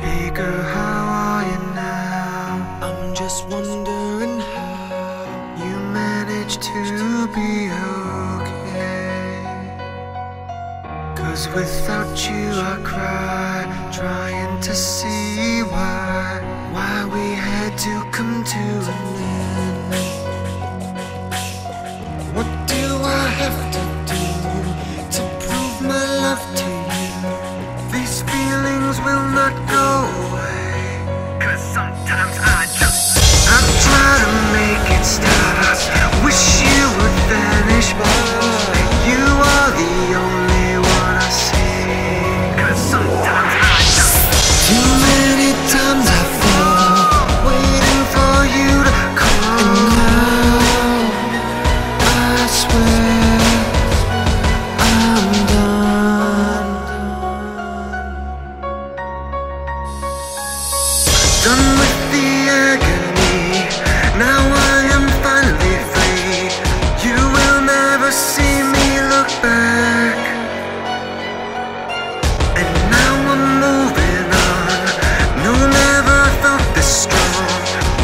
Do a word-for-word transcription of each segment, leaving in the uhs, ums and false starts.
Hey girl, how are you now? I'm just wondering how you managed to be okay. Cause without you I cry, trying to see why, why we had to come to an end. What do I have to do to prove my love to you? These feelings will not go. Done with the agony, now I am finally free. You will never see me look back. And now I'm moving on. No, never felt this strong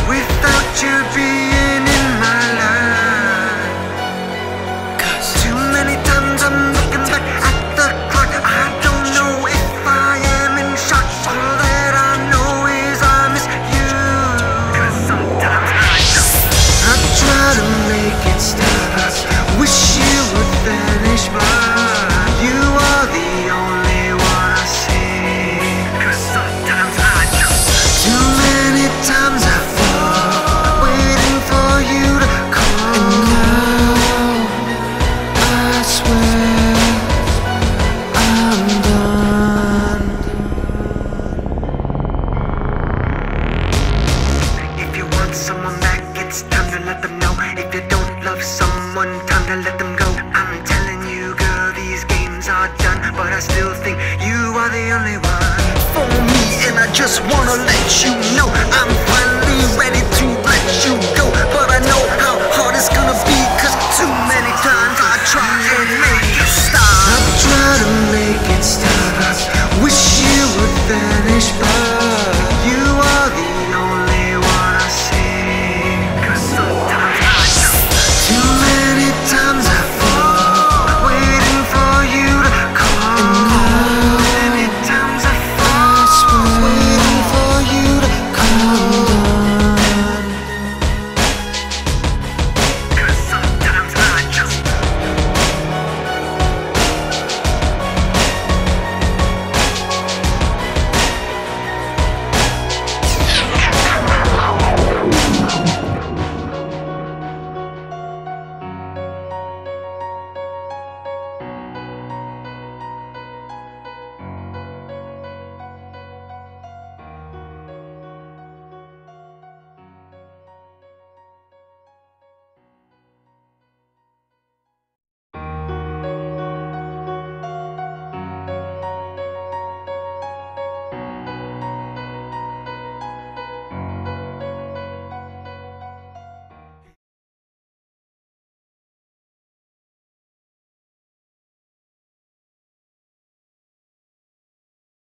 without you being in my life. Cause too many times I'm looking back at the clock. I don't know if I am in shock. All that I know to make it stop, wish you would vanish by. You are the only one I see. Cause sometimes I just, too many times I fall, waiting for you to call. And now I swear I'm done. If you want someone back, it's time to let them know. If you don't love someone, time to let them go. I'm telling you, girl, these games are done. But I still think you are the only one for me, and I just wanna let you know I'm